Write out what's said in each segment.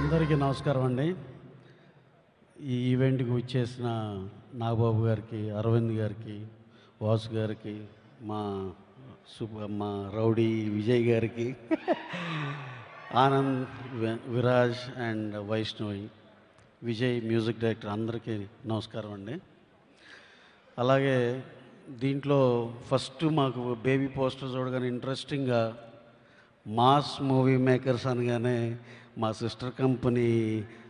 Andariki Namaskaram andi. ఈ event కు వచ్చేసిన నాగబాబు గారికి, అరవింద్ గారికి, వాస్గారికి, మా సూపర్, మా రౌడీ విజయ్ గారికి, Anand Viraj and Vaishnavi Vijay music director అందరికీ నమస్కారం అండి. అలాగే దీంట్లో ఫస్ట్ మాకు బేబీ పోస్టర్ చూడగానే ఇంట్రెస్టింగ్గా మాస్ మూవీ మేకర్స్ అనగానే మా సిస్టర్ కంపెనీ,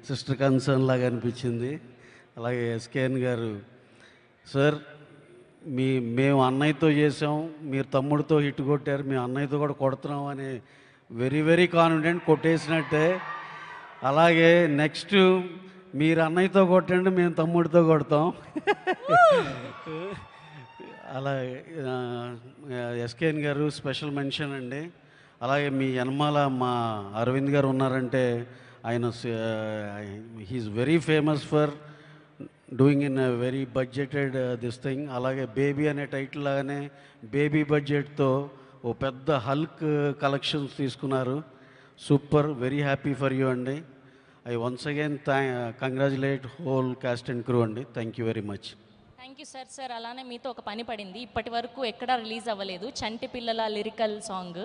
సిస్టర్ కన్సర్న్ లాగా అనిపించింది. అలాగే ఎస్కేఎన్ గారు, సార్ మేము అన్నయ్యతో చేసాం, మీరు తమ్ముడితో హిట్ కొట్టారు, మేము అన్నయ్యతో కూడా కొడుతున్నాం అని వెరీ వెరీ కాన్ఫిడెంట్ కొట్టేసినట్టే. అలాగే నెక్స్ట్ మీరు అన్నయ్యతో కొట్టండి, మేము తమ్ముడితో కొడతాం. అలాగే ఎస్కేఎన్ గారు స్పెషల్ మెన్షన్ అండి. అలాగే మీ యనమాల మా అరవింద్ గారు ఉన్నారంటే ఆయన he's very famous for doing in very budgeted this thing. అలాగే బేబీ అనే టైటిల్ లాగానే బేబీ బడ్జెట్తో ఓ పెద్ద హల్క్ కలెక్షన్స్ తీసుకున్నారు. Super, very happy for you అండి. I once again congratulate whole cast and crew అండి. Thank you very much. Thank you sir. Sir అలానే మీతో ఒక పని పడింది, ఇప్పటి వరకు ఎక్కడా రిలీజ్ అవ్వలేదు, చంటి పిల్లల లిరికల్ సాంగ్.